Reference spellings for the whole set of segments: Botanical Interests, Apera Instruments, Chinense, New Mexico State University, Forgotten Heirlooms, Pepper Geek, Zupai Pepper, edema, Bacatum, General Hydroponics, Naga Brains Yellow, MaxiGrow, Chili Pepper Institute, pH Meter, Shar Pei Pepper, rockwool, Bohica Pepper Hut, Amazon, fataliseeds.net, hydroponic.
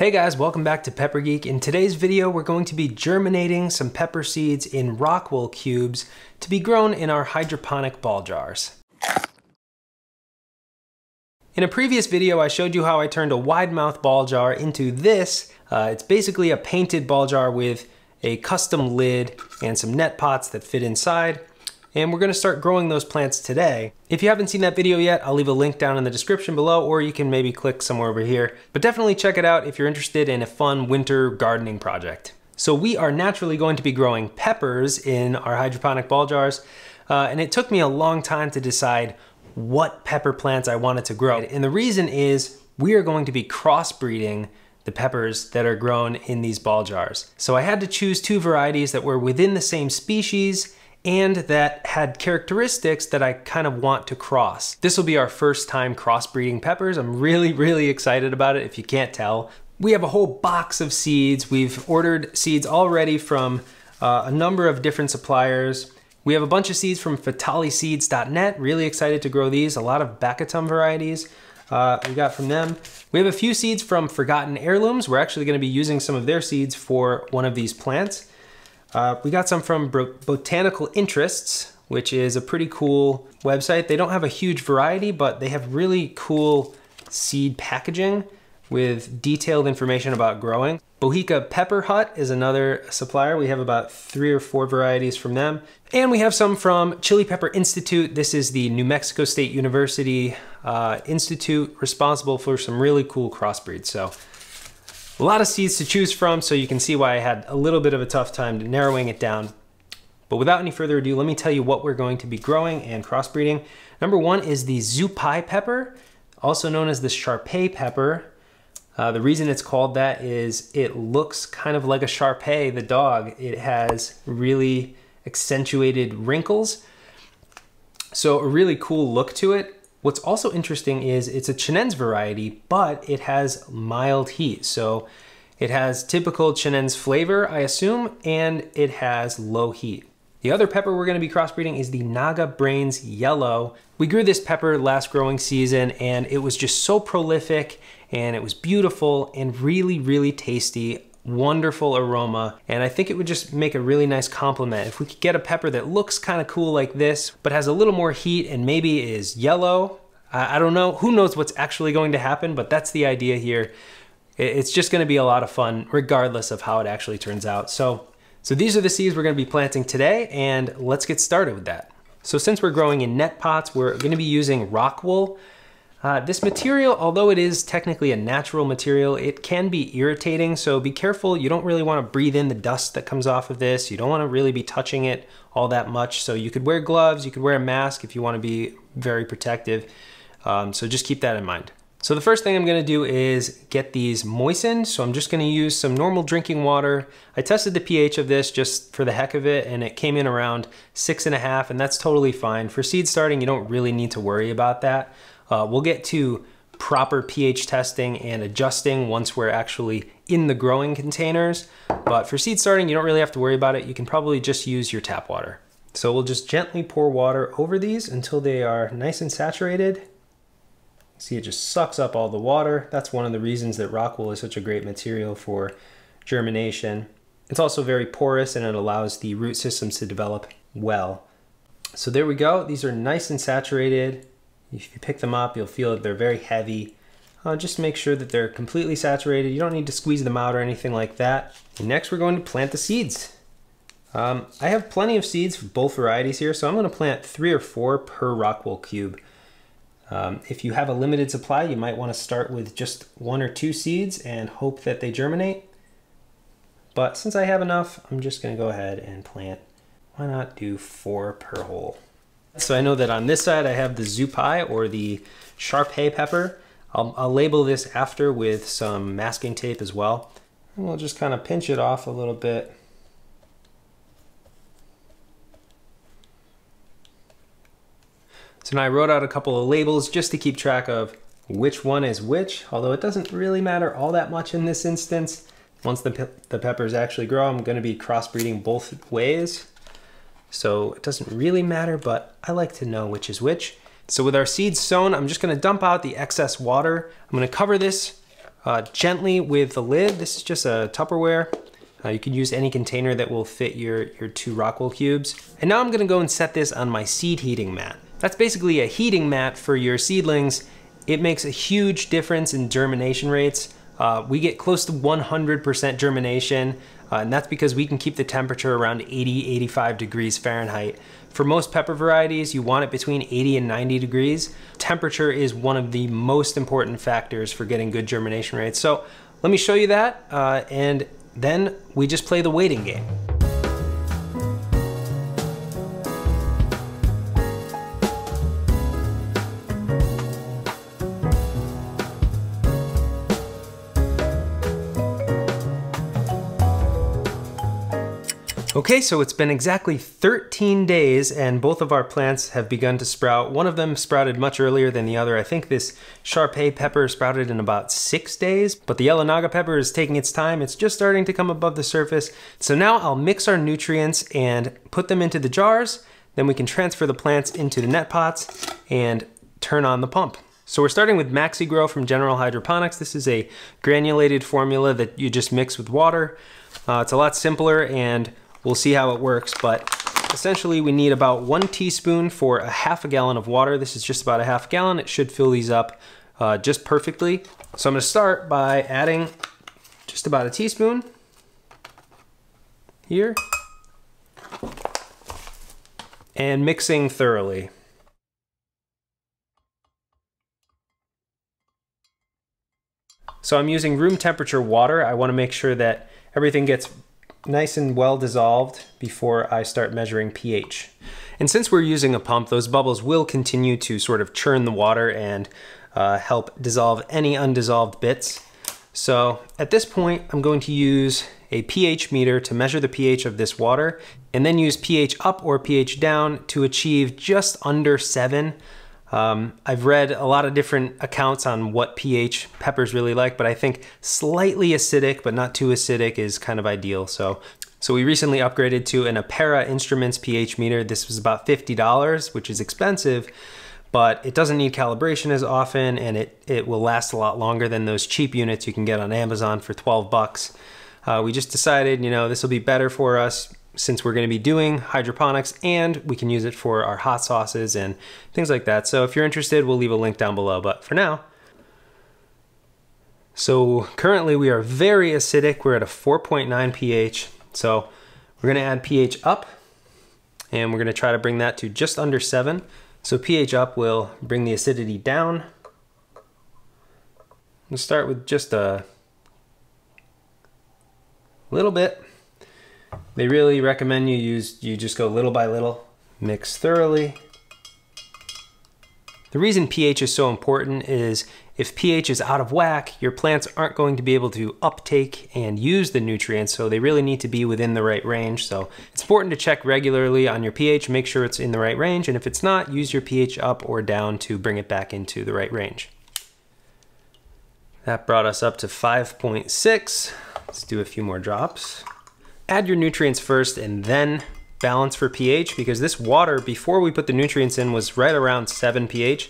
Hey guys, welcome back to Pepper Geek. In today's video, we're going to be germinating some pepper seeds in rockwool cubes to be grown in our hydroponic ball jars. In a previous video, I showed you how I turned a wide mouth ball jar into this. It's basically a painted ball jar with a custom lid and some net pots that fit inside. And we're gonna start growing those plants today. If you haven't seen that video yet, I'll leave a link down in the description below, or you can maybe click somewhere over here. But definitely check it out if you're interested in a fun winter gardening project. So we are naturally going to be growing peppers in our hydroponic ball jars. And it took me a long time to decide what pepper plants I wanted to grow. And the reason is we are going to be crossbreeding the peppers that are grown in these ball jars. So I had to choose two varieties that were within the same species and that had characteristics that I kind of want to cross. This will be our first time crossbreeding peppers. I'm really excited about it, if you can't tell. We have a whole box of seeds. We've ordered seeds already from a number of different suppliers. We have a bunch of seeds from fataliseeds.net. Really excited to grow these. A lot of Bacatum varieties we got from them. We have a few seeds from Forgotten Heirlooms. We're actually gonna be using some of their seeds for one of these plants. We got some from Botanical Interests, which is a pretty cool website. They don't have a huge variety, but they have really cool seed packaging with detailed information about growing. Bohica Pepper Hut is another supplier. We have about 3 or 4 varieties from them. And we have some from Chili Pepper Institute. This is the New Mexico State University institute responsible for some really cool crossbreeds. So a lot of seeds to choose from, so you can see why I had a little bit of a tough time narrowing it down. But without any further ado, let me tell you what we're going to be growing and crossbreeding. Number one is the Zupai Pepper, also known as the Shar Pei Pepper. The reason it's called that is it looks kind of like a Shar Pei, the dog. It has really accentuated wrinkles, so a really cool look to it. What's also interesting is it's a Chinense variety, but it has mild heat. So it has typical Chinense flavor, I assume, and it has low heat. The other pepper we're gonna be crossbreeding is the Naga Brains Yellow. We grew this pepper last growing season and it was just so prolific and it was beautiful and really tasty. Wonderful aroma, and I think it would just make a really nice compliment if we could get a pepper that looks kind of cool like this but has a little more heat and maybe is yellow. I don't know, who knows what's actually going to happen, but that's the idea here. It's just going to be a lot of fun regardless of how it actually turns out. So these are the seeds we're going to be planting today, and let's get started with that. So since we're growing in net pots, we're going to be using rockwool. This material, although it is technically a natural material, it can be irritating, so be careful. You don't really want to breathe in the dust that comes off of this. You don't want to really be touching it all that much, so you could wear gloves, you could wear a mask if you want to be very protective, so just keep that in mind. So the first thing I'm going to do is get these moistened, so I'm just going to use some normal drinking water. I tested the pH of this just for the heck of it, and it came in around 6.5, and that's totally fine. For seed starting, you don't really need to worry about that. We'll get to proper pH testing and adjusting once we're actually in the growing containers. But for seed starting, you don't really have to worry about it. You can probably just use your tap water. So we'll just gently pour water over these until they are nice and saturated. See, it just sucks up all the water. That's one of the reasons that rockwool is such a great material for germination. It's also very porous and it allows the root systems to develop well. So there we go. These are nice and saturated. If you pick them up, you'll feel that they're very heavy. Just make sure that they're completely saturated. You don't need to squeeze them out or anything like that. And next, we're going to plant the seeds. I have plenty of seeds for both varieties here, so I'm going to plant 3 or 4 per rockwool cube. If you have a limited supply, you might want to start with just 1 or 2 seeds and hope that they germinate. But since I have enough, I'm just going to go ahead and plant. Why not do 4 per hole? So I know that on this side I have the Zupai or the Shar Pei Pepper. I'll label this after with some masking tape as well. And we'll just kind of pinch it off a little bit. So now I wrote out a couple of labels just to keep track of which one is which, although it doesn't really matter all that much in this instance. Once the peppers actually grow, I'm going to be crossbreeding both ways. So it doesn't really matter, but I like to know which is which. So with our seeds sown, I'm just gonna dump out the excess water. I'm gonna cover this gently with the lid. This is just a Tupperware. You can use any container that will fit your two rockwool cubes. And now I'm gonna go and set this on my seed heating mat. That's basically a heating mat for your seedlings. It makes a huge difference in germination rates. We get close to 100% germination, and that's because we can keep the temperature around 80, 85 degrees Fahrenheit. For most pepper varieties, you want it between 80 and 90 degrees. Temperature is one of the most important factors for getting good germination rates. So let me show you that, and then we just play the waiting game. Okay, so it's been exactly 13 days and both of our plants have begun to sprout. One of them sprouted much earlier than the other. I think this Shar Pei Pepper sprouted in about 6 days, but the yellow Naga pepper is taking its time. It's just starting to come above the surface. So now I'll mix our nutrients and put them into the jars. Then we can transfer the plants into the net pots and turn on the pump. So we're starting with MaxiGrow from General Hydroponics. This is a granulated formula that you just mix with water. It's a lot simpler and we'll see how it works, but essentially we need about 1 teaspoon for a half a gallon of water. This is just about a half gallon. It should fill these up just perfectly. So I'm gonna start by adding just about a teaspoon here and mixing thoroughly. So I'm using room temperature water. I wanna make sure that everything gets nice and well dissolved before I start measuring pH. And since we're using a pump, those bubbles will continue to sort of churn the water and help dissolve any undissolved bits. So at this point, I'm going to use a pH meter to measure the pH of this water and then use pH up or pH down to achieve just under 7. I've read a lot of different accounts on what pH peppers really like, but I think slightly acidic, but not too acidic is kind of ideal. So we recently upgraded to an Apera Instruments pH meter. This was about $50, which is expensive, but it doesn't need calibration as often, and it will last a lot longer than those cheap units you can get on Amazon for 12 bucks. We just decided, you know, this will be better for us since we're gonna be doing hydroponics and we can use it for our hot sauces and things like that. So if you're interested, we'll leave a link down below, but for now. So currently we are very acidic. We're at a 4.9 pH. So we're gonna add pH up and we're gonna try to bring that to just under 7. So pH up will bring the acidity down. We'll start with just a little bit. They really recommend you just go little by little, mix thoroughly. The reason pH is so important is if pH is out of whack, your plants aren't going to be able to uptake and use the nutrients, so they really need to be within the right range. So it's important to check regularly on your pH, make sure it's in the right range, and if it's not, use your pH up or down to bring it back into the right range. That brought us up to 5.6. Let's do a few more drops. Add your nutrients first and then balance for pH, because this water, before we put the nutrients in, was right around 7 pH.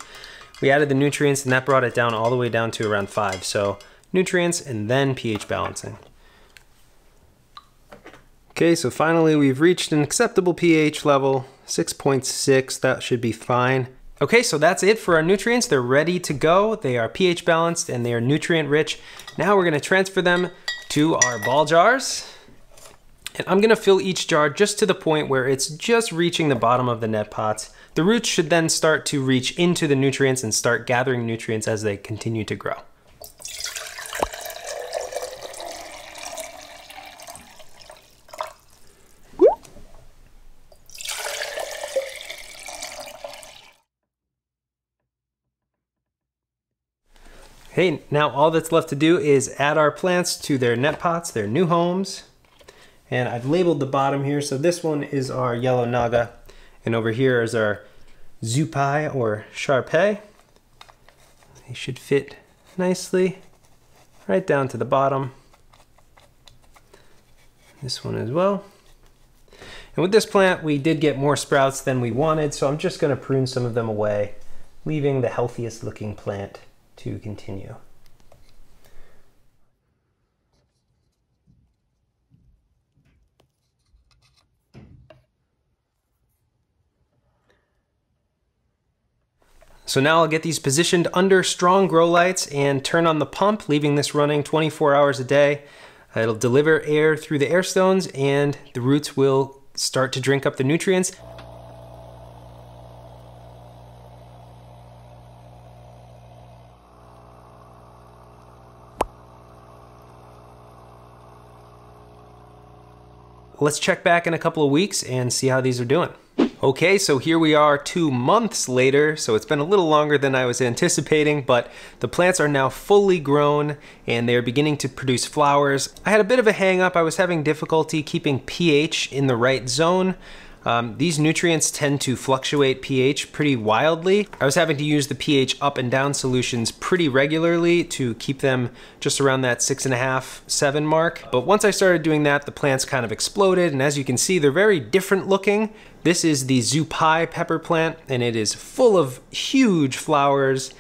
We added the nutrients and that brought it down all the way down to around 5. So nutrients and then pH balancing. Okay, so finally we've reached an acceptable pH level, 6.6, that should be fine. Okay, so that's it for our nutrients. They're ready to go. They are pH balanced and they are nutrient rich. Now we're gonna transfer them to our ball jars. And I'm gonna fill each jar just to the point where it's just reaching the bottom of the net pots. The roots should then start to reach into the nutrients and start gathering nutrients as they continue to grow. Okay, now all that's left to do is add our plants to their net pots, their new homes. And I've labeled the bottom here. So this one is our yellow Naga. And over here is our Zupai or Shar Pei. They should fit nicely right down to the bottom. This one as well. And with this plant, we did get more sprouts than we wanted. So I'm just gonna prune some of them away, leaving the healthiest looking plant to continue. So now I'll get these positioned under strong grow lights and turn on the pump, leaving this running 24 hours a day. It'll deliver air through the air stones and the roots will start to drink up the nutrients. Let's check back in a couple of weeks and see how these are doing. Okay, so here we are 2 months later, so it's been a little longer than I was anticipating, but the plants are now fully grown and they're beginning to produce flowers. I had a bit of a hang up. I was having difficulty keeping pH in the right zone. These nutrients tend to fluctuate pH pretty wildly. I was having to use the pH up and down solutions pretty regularly to keep them just around that 6.5, 7 mark. But once I started doing that, the plants kind of exploded. And as you can see, they're very different looking. This is the Zupai pepper plant, and it is full of huge flowers.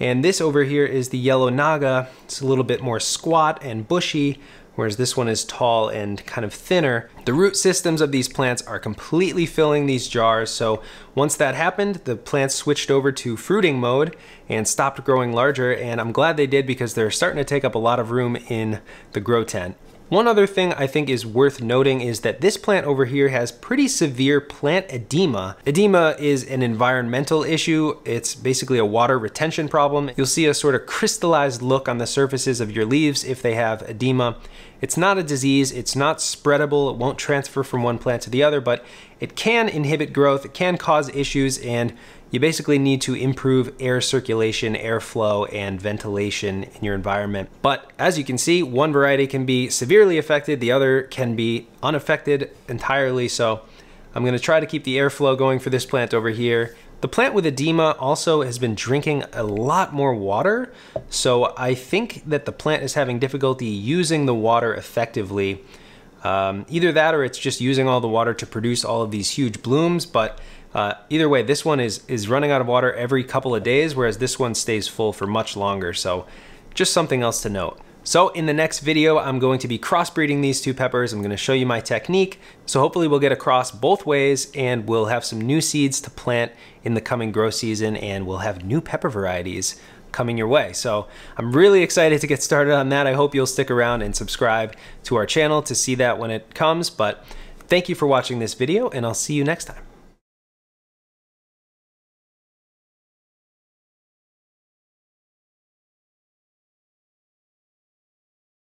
And this over here is the yellow Naga. It's a little bit more squat and bushy, whereas this one is tall and kind of thinner. The root systems of these plants are completely filling these jars, so once that happened, the plants switched over to fruiting mode and stopped growing larger, and I'm glad they did because they're starting to take up a lot of room in the grow tent. One other thing I think is worth noting is that this plant over here has pretty severe plant edema. Edema is an environmental issue. It's basically a water retention problem. You'll see a sort of crystallized look on the surfaces of your leaves if they have edema. It's not a disease, it's not spreadable, it won't transfer from one plant to the other, but it can inhibit growth, it can cause issues, and you basically need to improve air circulation, airflow, and ventilation in your environment. But as you can see, one variety can be severely affected, the other can be unaffected entirely, so I'm gonna try to keep the airflow going for this plant over here. The plant with edema also has been drinking a lot more water, so I think that the plant is having difficulty using the water effectively. Either that or it's just using all the water to produce all of these huge blooms, but either way, this one is running out of water every couple of days, whereas this one stays full for much longer, so just something else to note. So in the next video, I'm going to be crossbreeding these two peppers. I'm gonna show you my technique. So hopefully we'll get across both ways and we'll have some new seeds to plant in the coming grow season, and we'll have new pepper varieties coming your way. So I'm really excited to get started on that. I hope you'll stick around and subscribe to our channel to see that when it comes. But thank you for watching this video, and I'll see you next time.